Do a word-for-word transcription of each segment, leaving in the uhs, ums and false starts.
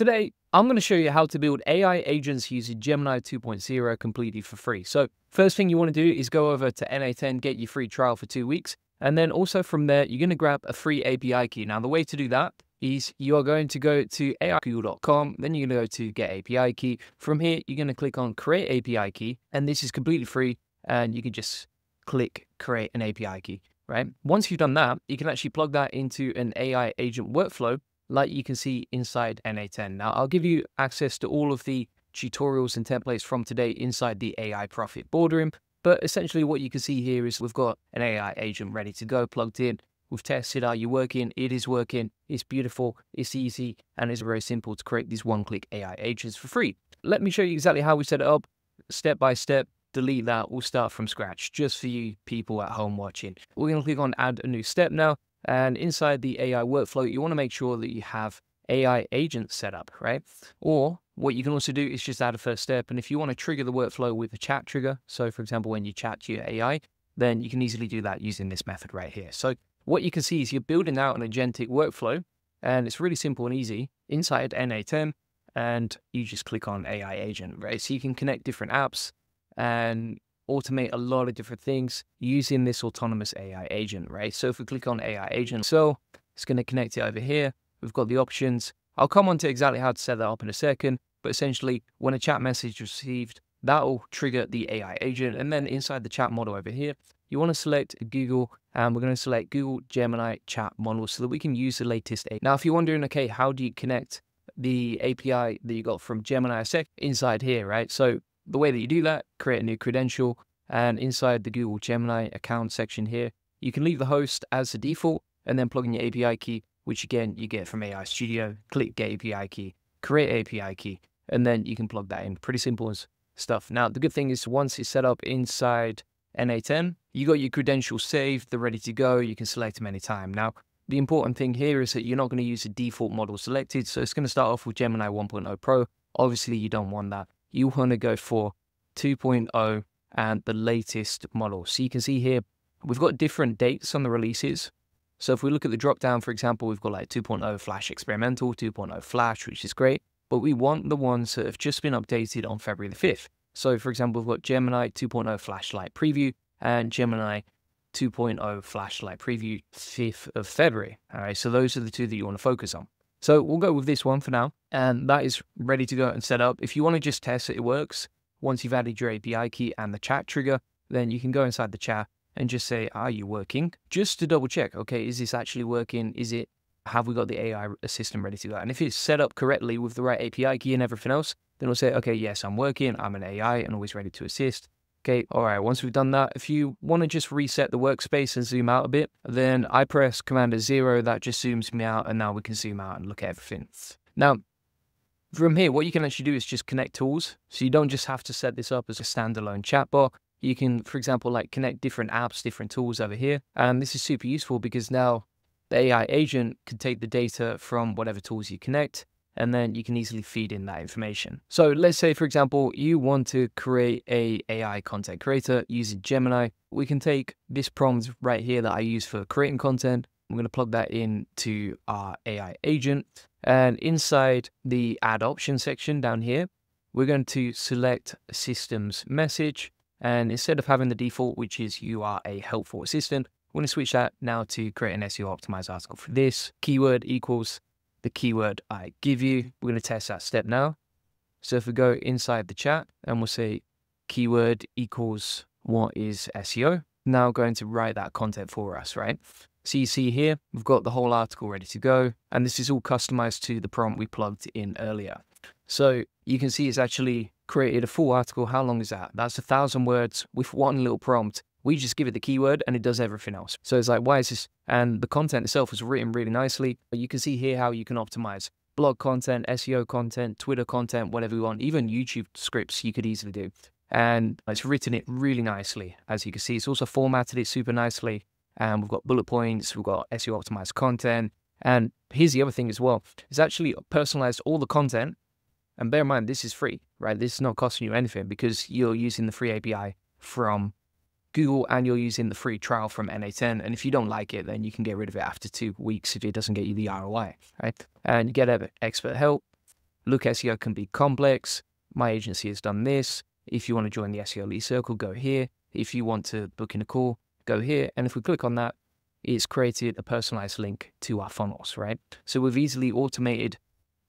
Today, I'm going to show you how to build A I agents using Gemini two point oh completely for free. So first thing you want to do is go over to N eight N, get your free trial for two weeks. And then also from there, you're going to grab a free A P I key. Now, the way to do that is you are going to go to A I studio dot google dot com, then you're going to go to get A P I key. From here, you're going to click on create A P I key, and this is completely free. And you can just click create an A P I key, right? Once you've done that, you can actually plug that into an A I agent workflow, like you can see inside N eight N. Now, I'll give you access to all of the tutorials and templates from today inside the A I Profit Boardroom. But essentially what you can see here is we've got an A I agent ready to go, plugged in. We've tested, are you working? It is working. It's beautiful. It's easy. And it's very simple to create these one-click A I agents for free. Let me show you exactly how we set it up step by step. Delete that. We'll start from scratch just for you people at home watching. We're going to click on add a new step now. And inside the A I workflow, you want to make sure that you have A I agents set up, right? Or what you can also do is just add a first step. And if you want to trigger the workflow with a chat trigger, so for example, when you chat to your A I, then you can easily do that using this method right here. So what you can see is you're building out an agentic workflow, and it's really simple and easy inside N eight N, and you just click on A I agent, right? So you can connect different apps and automate a lot of different things using this autonomous A I agent, right? So if we click on A I agent, so it's going to connect it over here. We've got the options. I'll come on to exactly how to set that up in a second, but essentially when a chat message is received, that will trigger the A I agent. And then inside the chat model over here, you want to select Google, and we're going to select Google Gemini chat model so that we can use the latest A I. Now, if you're wondering, okay, how do you connect the A P I that you got from Gemini inside here, right? So the way that you do that, create a new credential, and inside the Google Gemini account section here, you can leave the host as the default and then plug in your A P I key, which again, you get from A I Studio. Click get A P I key, create A P I key, and then you can plug that in. Pretty simple stuff. Now, the good thing is once it's set up inside N eight N, you got your credentials saved, they're ready to go. You can select them anytime. Now, the important thing here is that you're not going to use the default model selected. So it's going to start off with Gemini one point oh Pro. Obviously, you don't want that. You want to go for two point oh and the latest model. So you can see here, we've got different dates on the releases. So if we look at the drop-down, for example, we've got like two point oh Flash Experimental, two point oh Flash, which is great, but we want the ones that have just been updated on February the fifth. So for example, we've got Gemini two point oh Flash Lite Preview and Gemini two point oh Flash Lite Preview fifth of February. All right, so those are the two that you want to focus on. So we'll go with this one for now, and that is ready to go and set up. If you want to just test that it works, once you've added your A P I key and the chat trigger, then you can go inside the chat and just say, are you working? Just to double check, okay, is this actually working? Is it, have we got the A I assistant ready to go? And if it's set up correctly with the right A P I key and everything else, then it'll say, okay, yes, I'm working. I'm an A I and always ready to assist. Okay, all right, once we've done that, if you want to just reset the workspace and zoom out a bit, then I press Command zero, that just zooms me out, and now we can zoom out and look at everything. Now, from here, what you can actually do is just connect tools. So you don't just have to set this up as a standalone chatbot. You can, for example, like connect different apps, different tools over here. And this is super useful because now the A I agent can take the data from whatever tools you connect, and then you can easily feed in that information. So let's say, for example, you want to create a AI content creator using Gemini. We can take this prompt right here that I use for creating content. I'm going to plug that into our A I agent. And inside the add option section down here, we're going to select systems message. And instead of having the default, which is you are a helpful assistant, we're going to switch that now to create an S E O optimized article for this. Keyword equals the keyword I give you. We're going to test that step now. So if we go inside the chat and we'll say keyword equals what is S E O, now going to write that content for us, right? So you see here, we've got the whole article ready to go. And this is all customized to the prompt we plugged in earlier. So you can see it's actually created a full article. How long is that? That's a thousand words with one little prompt. We just give it the keyword and it does everything else. So it's like, why is this? And the content itself was written really nicely. But you can see here how you can optimize blog content, S E O content, Twitter content, whatever you want, even YouTube scripts you could easily do. And it's written it really nicely. As you can see, it's also formatted it super nicely. And we've got bullet points, we've got S E O optimized content. And here's the other thing as well. It's actually personalized all the content. And bear in mind, this is free, right? This is not costing you anything because you're using the free A P I from Google and you're using the free trial from N eight N. And if you don't like it, then you can get rid of it after two weeks if it doesn't get you the R O I, right? And you get expert help. look, S E O can be complex. My agency has done this. If you want to join the S E O Elite Circle, go here. If you want to book in a call, go here. And if we click on that, it's created a personalized link to our funnels, right? So we've easily automated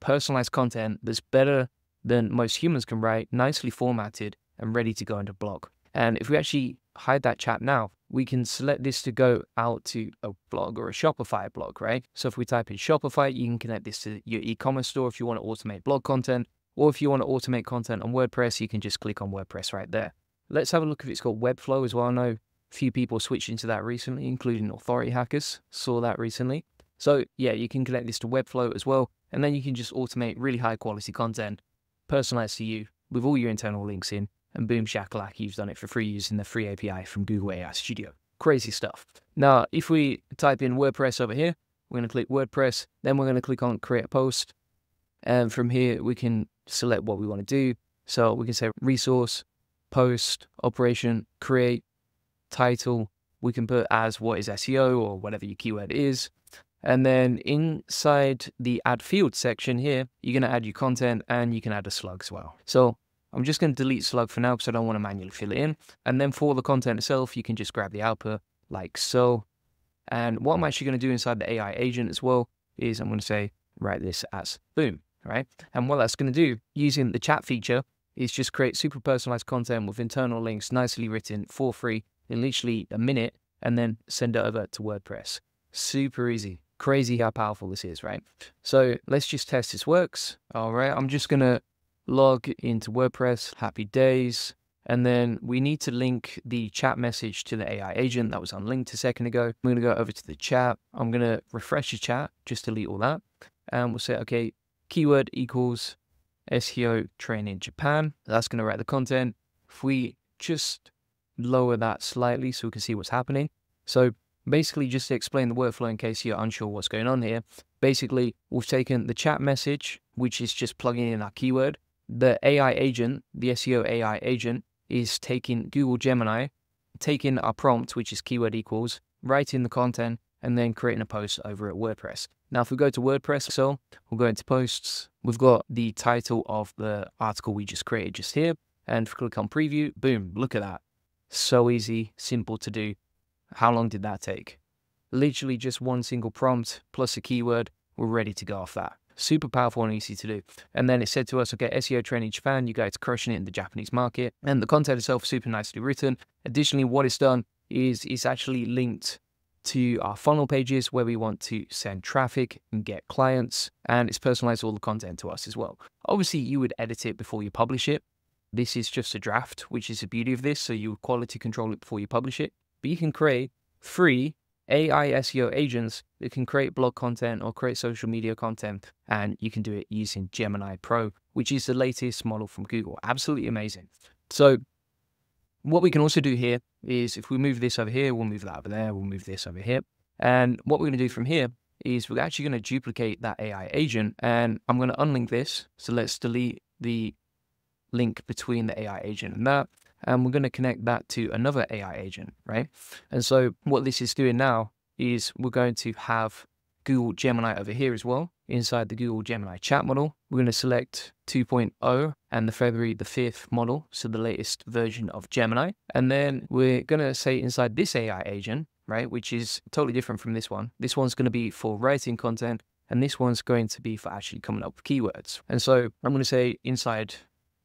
personalized content that's better than most humans can write, nicely formatted and ready to go into blog. And if we actually hide that chat now, we can select this to go out to a blog or a Shopify blog, right? So if we type in Shopify, you can connect this to your e-commerce store if you want to automate blog content, or if you want to automate content on WordPress, you can just click on WordPress right there. Let's have a look if it's got Webflow as well. I know a few people switched into that recently, including Authority Hackers, saw that recently. So yeah, you can connect this to Webflow as well, and then you can just automate really high quality content, personalized to you, with all your internal links in, and boom shakalaka, you've done it for free using the free A P I from Google A I Studio. Crazy stuff. Now, if we type in WordPress over here, we're going to click WordPress, then we're going to click on Create a Post, and from here we can select what we want to do. So we can say resource, post, operation, create, title. We can put as what is S E O or whatever your keyword is. And then inside the add field section here, you're going to add your content and you can add a slug as well. So I'm just going to delete slug for now because I don't want to manually fill it in. And then for the content itself, you can just grab the output like so. And what I'm actually going to do inside the A I agent as well is I'm going to say, write this as boom, right? And what that's going to do using the chat feature is just create super personalized content with internal links nicely written for free in literally a minute and then send it over to WordPress. Super easy. Crazy how powerful this is, right? So let's just test this works. All right, I'm just going to log into WordPress, happy days. And then we need to link the chat message to the A I agent that was unlinked a second ago. I'm going to go over to the chat. I'm going to refresh the chat, just delete all that. And we'll say, okay, keyword equals S E O training Japan. That's going to write the content. If we just lower that slightly so we can see what's happening. So basically, just to explain the workflow in case you're unsure what's going on here, basically, we've taken the chat message, which is just plugging in our keyword. The A I agent, the S E O A I agent, is taking Google Gemini, taking our prompt, which is keyword equals, writing the content, and then creating a post over at WordPress. Now, if we go to WordPress, so we'll go into posts. We've got the title of the article we just created just here. And if we click on preview, boom, look at that. So easy, simple to do. How long did that take? Literally just one single prompt plus a keyword. We're ready to go off that. Super powerful and easy to do. And then it said to us, okay, S E O training Japan, you guys crushing it in the Japanese market. And the content itself, super nicely written. Additionally, what it's done is it's actually linked to our funnel pages where we want to send traffic and get clients. And it's personalized all the content to us as well. Obviously, you would edit it before you publish it. This is just a draft, which is the beauty of this. So you would quality control it before you publish it. But you can create free A I S E O agents that can create blog content or create social media content, and you can do it using Gemini Pro, which is the latest model from Google. Absolutely amazing. So what we can also do here is if we move this over here, we'll move that over there, we'll move this over here. And what we're going to do from here is we're actually going to duplicate that A I agent, and I'm going to unlink this. So let's delete the link between the A I agent and that. And we're going to connect that to another A I agent, right? And so what this is doing now is we're going to have Google Gemini over here as well. Inside the Google Gemini chat model, we're going to select two point oh and the February the fifth model, so the latest version of Gemini. And then we're going to say inside this A I agent, right, which is totally different from this one. This one's going to be for writing content, and this one's going to be for actually coming up with keywords. And so I'm going to say inside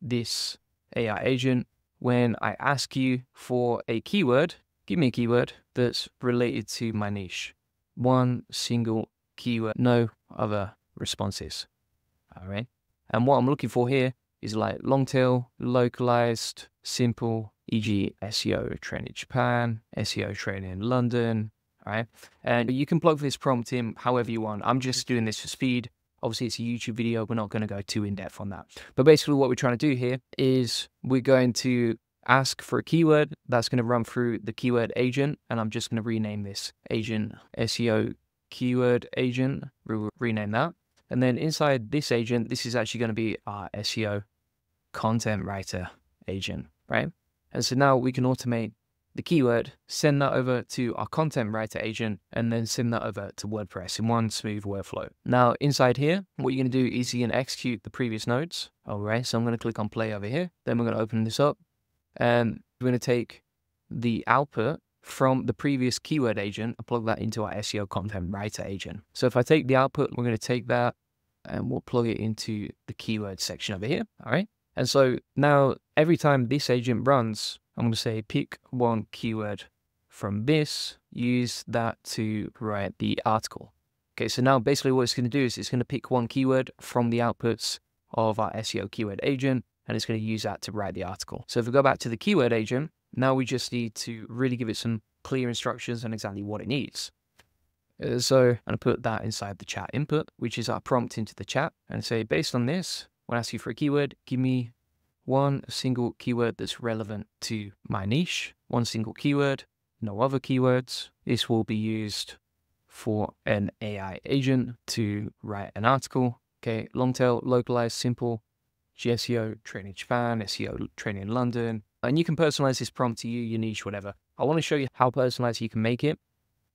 this A I agent, when I ask you for a keyword, give me a keyword that's related to my niche. One single keyword, no other responses. All right. And what I'm looking for here is like long tail, localized, simple, for example S E O training Japan, S E O training London. All right. And you can plug this prompt in however you want. I'm just doing this for speed. Obviously, it's a YouTube video. We're not going to go too in-depth on that. But basically, what we're trying to do here is we're going to ask for a keyword that's going to run through the keyword agent. And I'm just going to rename this agent S E O keyword agent. We'll rename that. And then inside this agent, this is actually going to be our S E O content writer agent, right? And so now we can automate the keyword, send that over to our content writer agent, and then send that over to WordPress in one smooth workflow. Now, inside here, what you're going to do is you're going to execute the previous nodes. All right, so I'm going to click on play over here. Then we're going to open this up, and we're going to take the output from the previous keyword agent and plug that into our S E O content writer agent. So if I take the output, we're going to take that and we'll plug it into the keyword section over here. All right. And so now every time this agent runs, I'm going to say pick one keyword from this, use that to write the article. Okay. So now basically what it's going to do is it's going to pick one keyword from the outputs of our S E O keyword agent, and it's going to use that to write the article. So if we go back to the keyword agent, now we just need to really give it some clear instructions on exactly what it needs. So I'm going to put that inside the chat input, which is our prompt into the chat, and say, based on this, when I ask you for a keyword, give me one single keyword that's relevant to my niche, one single keyword, no other keywords. This will be used for an A I agent to write an article. Okay, long tail, localized, simple, S E O training Japan, S E O training London. And you can personalize this prompt to you, your niche, whatever. I want to show you how personalized you can make it.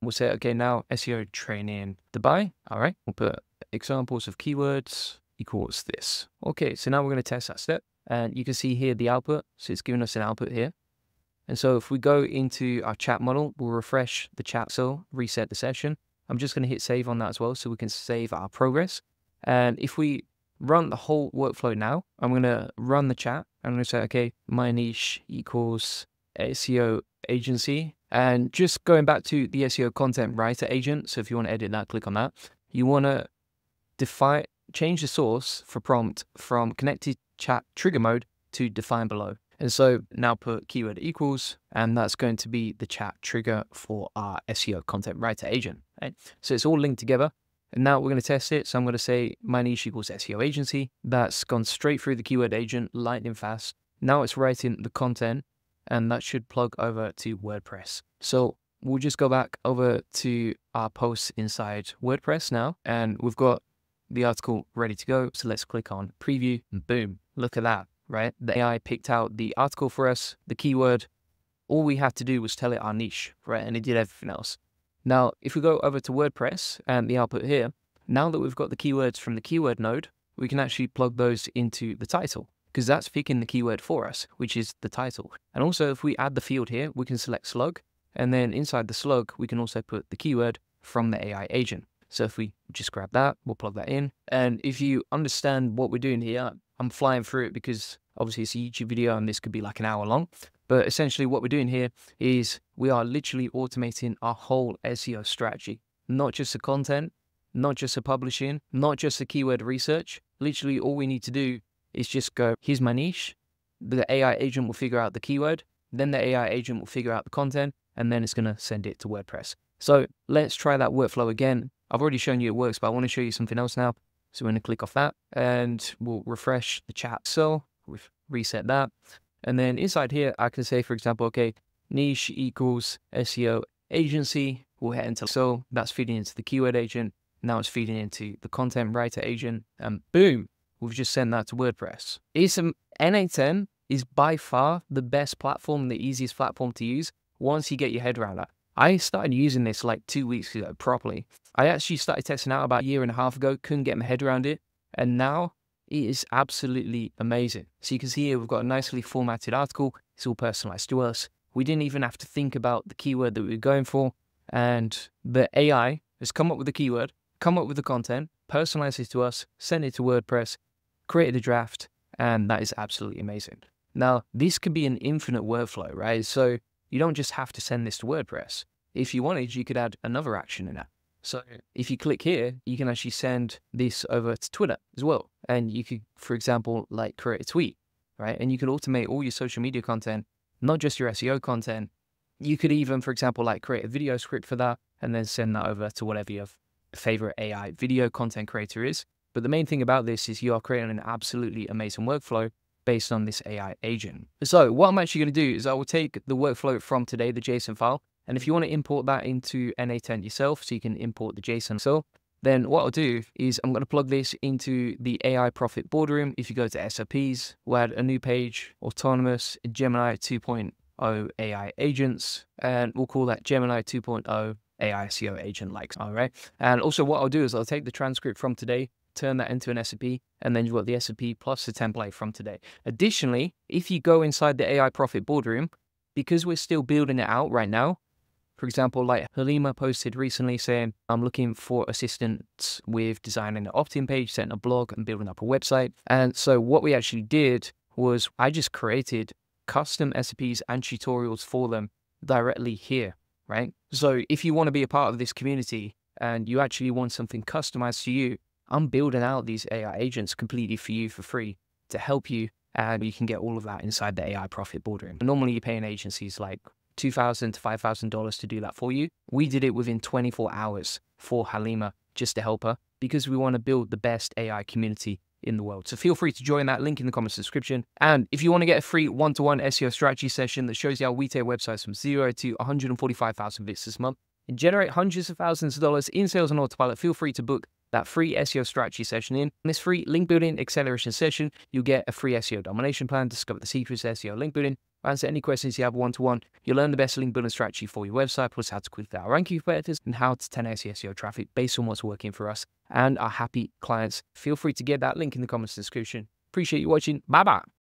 We'll say, okay, now S E O training Dubai. All right, we'll put examples of keywords equals this. Okay, so now we're going to test that step. And you can see here the output. So it's giving us an output here. And so if we go into our chat model, we'll refresh the chat cell, reset the session. I'm just going to hit save on that as well so we can save our progress. And if we run the whole workflow now, I'm going to run the chat. I'm going to say, okay, my niche equals S E O agency. And just going back to the S E O content writer agent. So if you want to edit that, click on that. You want to define, change the source for prompt from connected chat trigger mode to define below. And so now put keyword equals, and that's going to be the chat trigger for our S E O content writer agent. Right? So it's all linked together. And now we're going to test it. So I'm going to say my niche equals S E O agency. That's gone straight through the keyword agent, lightning fast. Now it's writing the content, and that should plug over to WordPress. So we'll just go back over to our posts inside WordPress now, and we've got the article ready to go. So let's click on preview, and boom, look at that, right? The A I picked out the article for us, the keyword. All we had to do was tell it our niche, right? And it did everything else. Now, if we go over to WordPress and the output here, now that we've got the keywords from the keyword node, we can actually plug those into the title because that's picking the keyword for us, which is the title. And also if we add the field here, we can select slug, and then inside the slug, we can also put the keyword from the A I agent. So if we just grab that, we'll plug that in. And if you understand what we're doing here, I'm flying through it because obviously it's a YouTube video and this could be like an hour long. But essentially what we're doing here is we are literally automating our whole S E O strategy, not just the content, not just the publishing, not just the keyword research. Literally all we need to do is just go, here's my niche. The A I agent will figure out the keyword. Then the A I agent will figure out the content, and then it's going to send it to WordPress. So let's try that workflow again. I've already shown you it works, but I want to show you something else now. So we're going to click off that and we'll refresh the chat. So we've reset that. And then inside here, I can say, for example, okay, niche equals S E O agency. We'll hit enter. So that's feeding into the keyword agent. Now it's feeding into the content writer agent. And boom, we've just sent that to WordPress. N eight N is by far the best platform, the easiest platform to use once you get your head around that. I started using this like two weeks ago properly. I actually started testing out about a year and a half ago, couldn't get my head around it. And now it is absolutely amazing. So you can see here, we've got a nicely formatted article. It's all personalized to us. We didn't even have to think about the keyword that we were going for. And the A I has come up with the keyword, come up with the content, personalized it to us, sent it to WordPress, created a draft, and that is absolutely amazing. Now, this could be an infinite workflow, right? So you don't just have to send this to WordPress. If you wanted, you could add another action in that. So if you click here, you can actually send this over to Twitter as well. And you could, for example, like create a tweet, right? And you could automate all your social media content, not just your S E O content. You could even, for example, like create a video script for that and then send that over to whatever your favorite A I video content creator is. But the main thing about this is you are creating an absolutely amazing workflow based on this A I agent. So what I'm actually going to do is I will take the workflow from today, the JSON file, and if you want to import that into N eight N yourself, so you can import the JSON cell, then what I'll do is I'm going to plug this into the A I Profit Boardroom. If you go to S O Ps, we'll add a new page, autonomous, Gemini two point A I agents, and we'll call that Gemini two point oh A I S E O agent likes. All right. And also what I'll do is I'll take the transcript from today, turn that into an S O P, and then you've got the S O P plus the template from today. Additionally, if you go inside the A I Profit Boardroom, because we're still building it out right now, for example, like Halima posted recently saying, I'm looking for assistance with designing an opt-in page, setting a blog, and building up a website. And so what we actually did was I just created custom S O Ps and tutorials for them directly here, right? So if you want to be a part of this community and you actually want something customized to you, I'm building out these A I agents completely for you for free to help you. And you can get all of that inside the A I Profit Boardroom. Normally you're paying agencies like two thousand to five thousand dollars to do that for you. We did it within twenty-four hours for Halima, just to help her, because we want to build the best A I community in the world. So feel free to join that link in the comments description. And if you want to get a free one-to-one S E O strategy session that shows you how we take websites from zero to one hundred forty-five thousand visits this month and generate hundreds of thousands of dollars in sales on autopilot, feel free to book that free S E O strategy session in. In this free link building acceleration session, you'll get a free S E O domination plan, discover the secrets to S E O link building, answer any questions you have one-to-one. You'll learn the best link building strategy for your website, plus how to quickly outrank your competitors and how to ten X S E O traffic based on what's working for us and our happy clients. Feel free to get that link in the comments description. Appreciate you watching. Bye-bye.